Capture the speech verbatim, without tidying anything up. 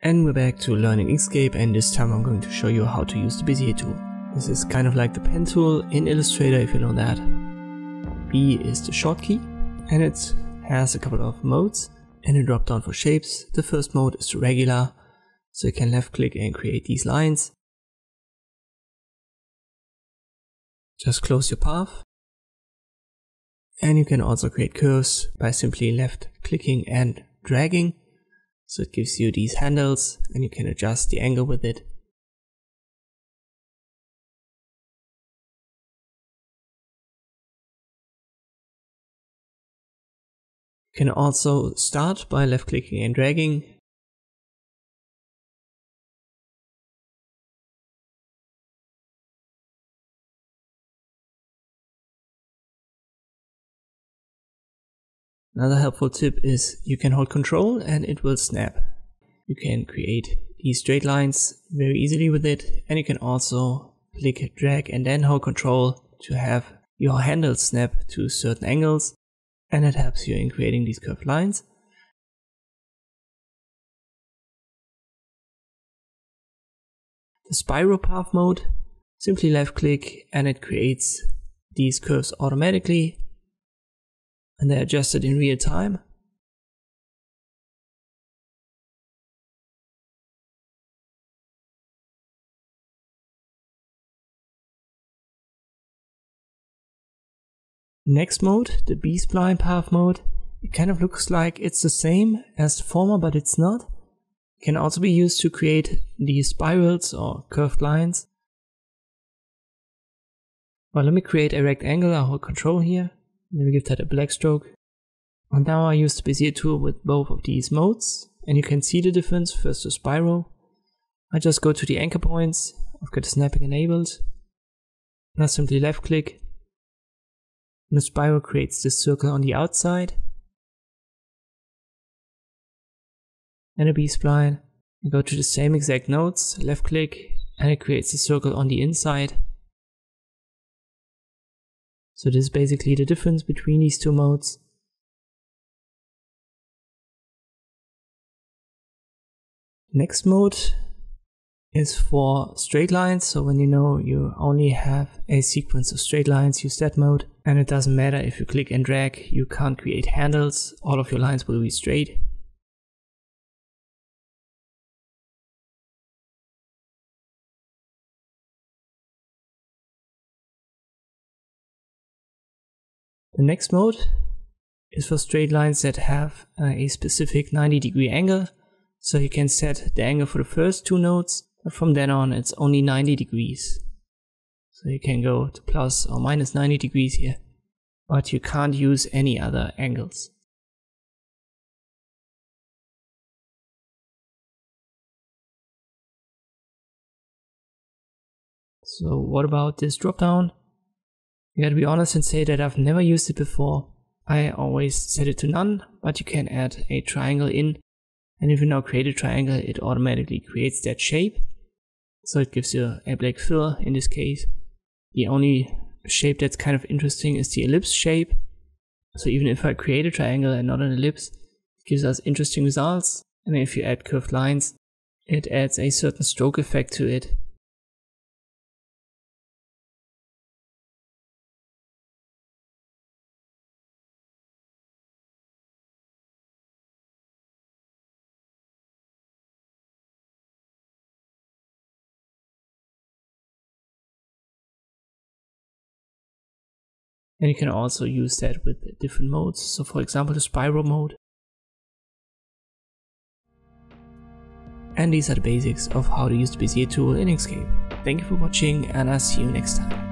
And we're back to learning Inkscape, and this time I'm going to show you how to use the Bezier tool. This is kind of like the pen tool in Illustrator, if you know that. B is the short key, and it has a couple of modes and a drop down for shapes. The first mode is the regular, so you can left click and create these lines. Just close your path. And you can also create curves by simply left clicking and dragging. So it gives you these handles and you can adjust the angle with it. You can also start by left clicking and dragging. Another helpful tip is you can hold control and it will snap. You can create these straight lines very easily with it, and you can also click drag and then hold control to have your handles snap to certain angles, and it helps you in creating these curved lines. The spiral path mode, simply left click and it creates these curves automatically. And they're adjusted in real time. Next mode, the B-spline path mode, it kind of looks like it's the same as the former, but it's not. It can also be used to create these spirals or curved lines. Well, let me create a rectangle. I hold control here. Let me give that a black stroke. And now I use the Bezier tool with both of these modes, and you can see the difference. First the spiral. I just go to the anchor points. I've got snapping enabled. And I simply left click. And the spiral creates this circle on the outside. And a B-spline. I go to the same exact nodes, left click, and it creates a circle on the inside. So this is basically the difference between these two modes. Next mode is for straight lines. So when you know you only have a sequence of straight lines, use that mode. And it doesn't matter if you click and drag, you can't create handles. All of your lines will be straight. The next mode is for straight lines that have a specific ninety degree angle. So you can set the angle for the first two nodes, but from then on it's only ninety degrees. So you can go to plus or minus ninety degrees here, but you can't use any other angles. So what about this drop down? You gotta be honest and say that I've never used it before. I always set it to none, but you can add a triangle in. And if you now create a triangle, it automatically creates that shape. So it gives you a black fill in this case. The only shape that's kind of interesting is the ellipse shape. So even if I create a triangle and not an ellipse, it gives us interesting results. And if you add curved lines, it adds a certain stroke effect to it. And you can also use that with different modes. So for example, the spiral mode. And these are the basics of how to use the Bezier tool in Inkscape. Thank you for watching, and I'll see you next time.